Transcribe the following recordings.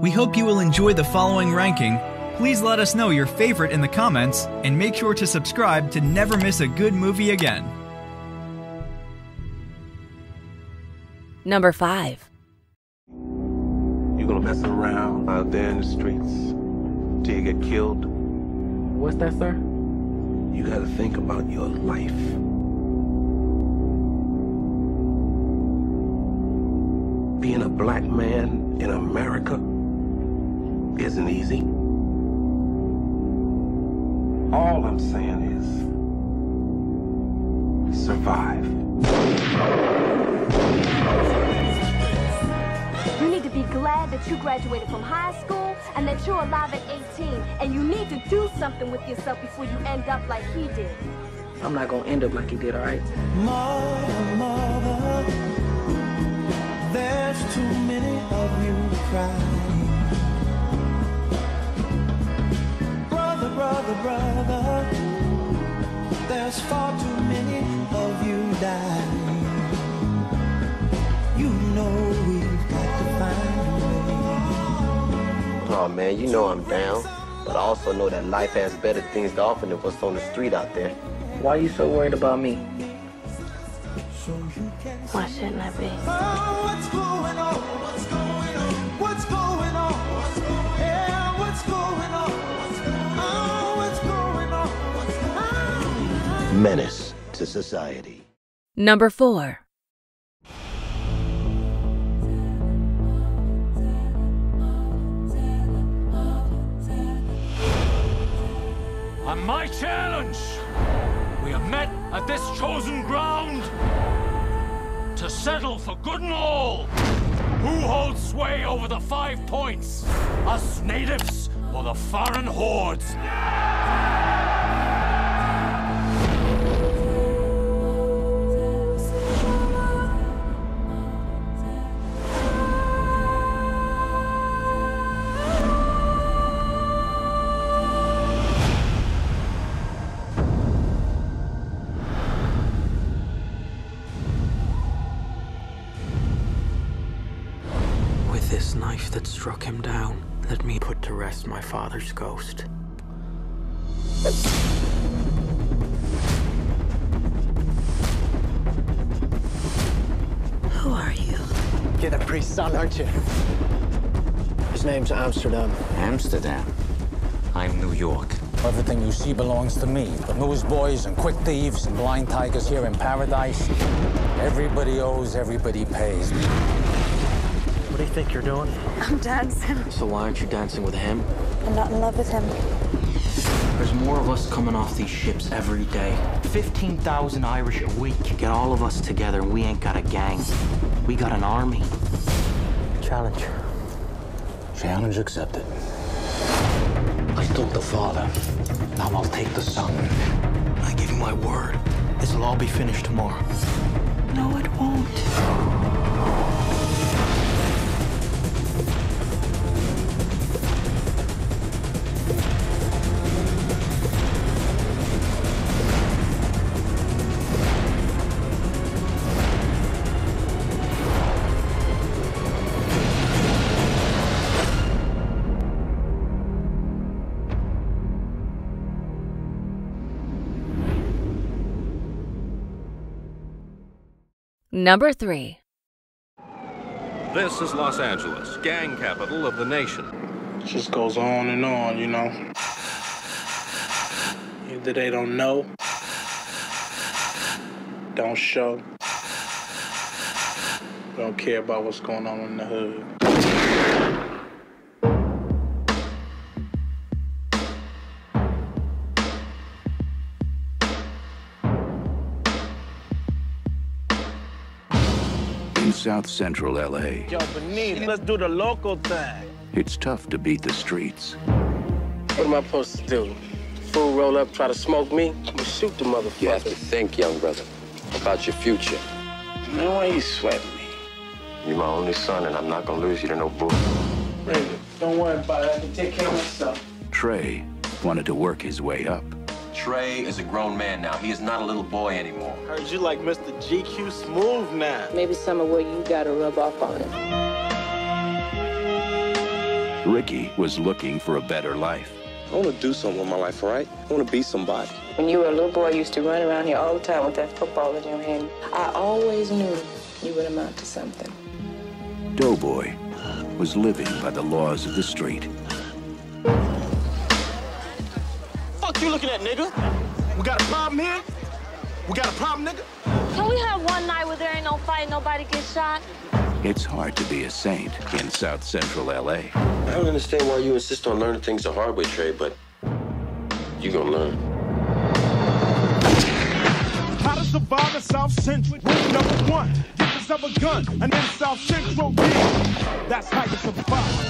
We hope you will enjoy the following ranking. Please let us know your favorite in the comments, and make sure to subscribe to never miss a good movie again. Number 5. You're gonna mess around out there in the streets till you get killed. What's that, sir? You gotta think about your life. Being a black man in America isn't easy. All I'm saying is survive. You need to be glad that you graduated from high school and that you're alive at 18, and you need to do something with yourself before you end up like he did. I'm not gonna end up like he did, all right? Mother, there's too many of you to cry. Brother, there's far too many of you die. You know we've got to find a way. Oh man, you know I'm down, but I also know that life has better things to offer than what's on the street out there. Why are you so worried about me? Why shouldn't I be? Oh, what's going on? What's going on? What's going on? Yeah, what's going on? Menace to society. Number 4. On my challenge, we have met at this chosen ground to settle for good and all who holds sway over the 5 points, us natives or the foreign hordes. This knife that struck him down, let me put to rest my father's ghost. Who are you? You're the priest's son, aren't you? His name's Amsterdam. Amsterdam? I'm New York. Everything you see belongs to me. The newsboys and quick thieves and blind tigers here in paradise. Everybody owes, everybody pays. What do you think you're doing? I'm dancing. So why aren't you dancing with him? I'm not in love with him. There's more of us coming off these ships every day. 15,000 Irish a week. Get all of us together and we ain't got a gang. We got an army. Challenge. Challenge accepted. I took the father. Now I'll take the son. I give you my word. This will all be finished tomorrow. No, it won't. Number 3. This is Los Angeles, gang capital of the nation. It just goes on, you know. Either they don't know, don't show, don't care about what's going on in the hood. South Central LA. Yo, Benita, let's do the local thing. It's tough to beat the streets. What am I supposed to do? Fool roll up, try to smoke me? I'm gonna shoot the motherfucker. You have to think, young brother, about your future. Man, why you sweating me? You're my only son, and I'm not gonna lose you to no bull. Raven, don't worry about it. I can take care of myself. Trey wanted to work his way up. Trey is a grown man now. He is not a little boy anymore. Heard you like Mr. GQ Smooth now. Maybe some of what you gotta rub off on it. Ricky was looking for a better life. I want to do something with my life, all right? I want to be somebody. When you were a little boy, you used to run around here all the time with that football in your hand. I always knew you would amount to something. Doughboy was living by the laws of the street. Fuck you looking at, nigga? We got a problem here? We got a problem, nigga? Can we have one night where there ain't no fight, nobody gets shot? It's hard to be a saint in South Central LA. I don't understand why you insist on learning things the hard way, Trey, but you're gonna learn. How to survive in South Central. Rule number one, get yourself a gun, and then South Central, yeah, that's how you survive.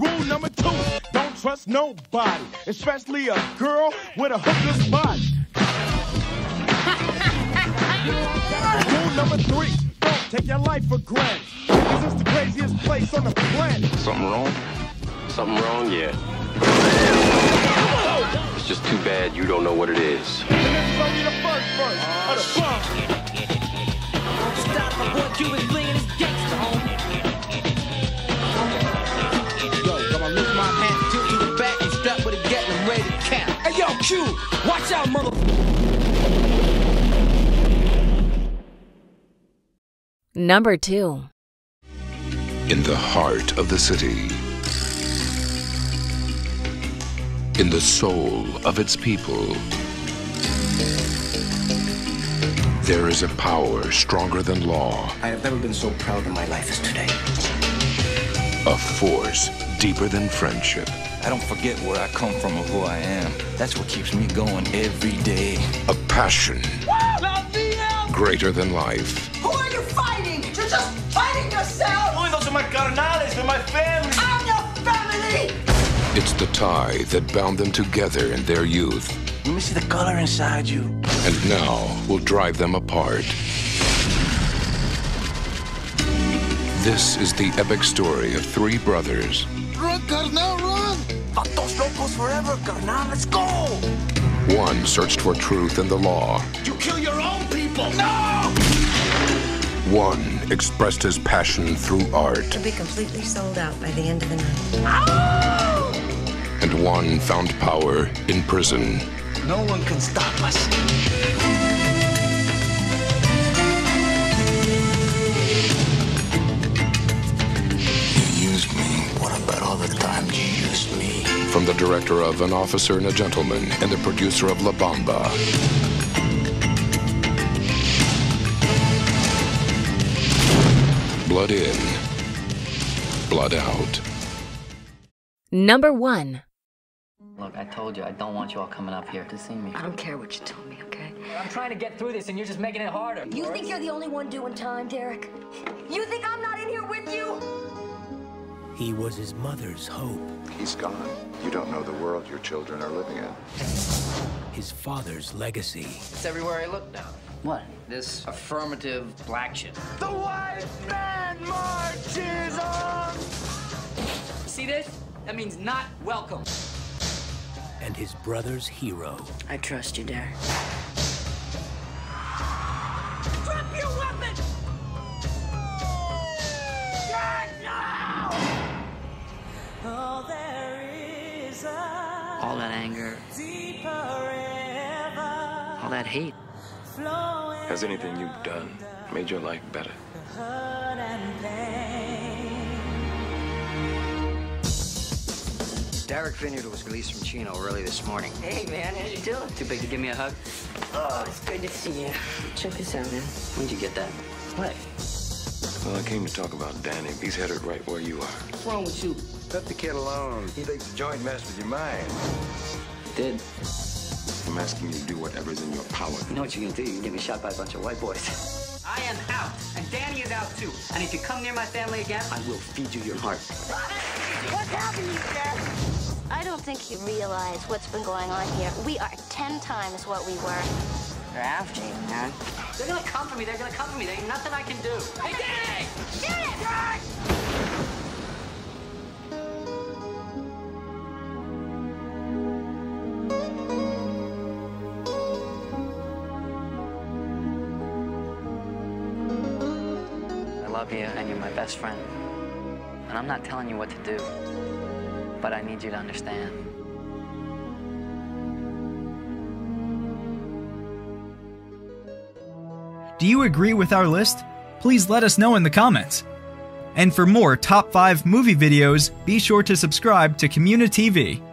Rule number two, don't trust nobody, especially a girl with a hooker's body. Rule number three, take your life for granted, because it's the craziest place on the planet. Something wrong? Something wrong, yeah. Whoa. It's just too bad you don't know what it is. And that's only the first verse of the bomb. Don't stop for what you been playing, it's gangsta, homie. Yo, I'm gonna lift my hand, tilt to the back, and strap with a gat and ready to count. Hey, yo, Q, watch out, motherfucker. Number 2. In the heart of the city, in the soul of its people, there is a power stronger than law. I have never been so proud of my life as today. A force deeper than friendship. I don't forget where I come from or who I am. That's what keeps me going every day. A passion greater than life. Fighting. You're just fighting yourself! Oh, those are my carnales, they're my family! I'm your family! It's the tie that bound them together in their youth. Let me see the color inside you. And now will drive them apart. This is the epic story of three brothers. Run, carnal, run! Fuck those locos forever, carnal, let's go! One searched for truth in the law. You kill your own people! No! One expressed his passion through art. To be completely sold out by the end of the night. Oh! And one found power in prison. No one can stop us. You used me. What about all the time you used me? From the director of An Officer and a Gentleman and the producer of La Bamba. Blood in, blood out. Number 1. Look, I told you, I don't want you all coming up here to see me. I don't care what you tell me, okay? I'm trying to get through this, and you're just making it harder. You think you're the only one doing time, Derek? You think I'm not in here with you? He was his mother's hope. He's gone. You don't know the world your children are living in. His father's legacy. It's everywhere I look now. What? This affirmative black shit. The white man marches on! See this? That means not welcome. And his brother's hero. I trust you, Derek. Drop your weapon! Right now! Oh, there is a all that anger. Deeper ever. All that hate. Has anything you've done made your life better? Derek Vineyard was released from Chino early this morning. Hey, man, how you doing? Too big to give me a hug? Oh, it's good to see you. Check this out, man. When'd you get that? What? Well, I came to talk about Danny. He's headed right where you are. What's wrong with you? Let the kid alone. He thinks the joint messed with your mind. It did. I'm asking you to do whatever's in your power. You know what you're gonna do? You're gonna get me shot by a bunch of white boys. I am out, and Danny is out too. And if you come near my family again, I will feed you your heart. What's happening, sir? I don't think you realize what's been going on here. We are 10 times what we were. They're after you, man. They're gonna come for me. They're gonna come for me. There ain't nothing I can do. Hey, Danny! Shoot it! Run! I love you, and you're my best friend. And I'm not telling you what to do, but I need you to understand. Do you agree with our list? Please let us know in the comments. And for more top 5 movie videos, be sure to subscribe to communiTV.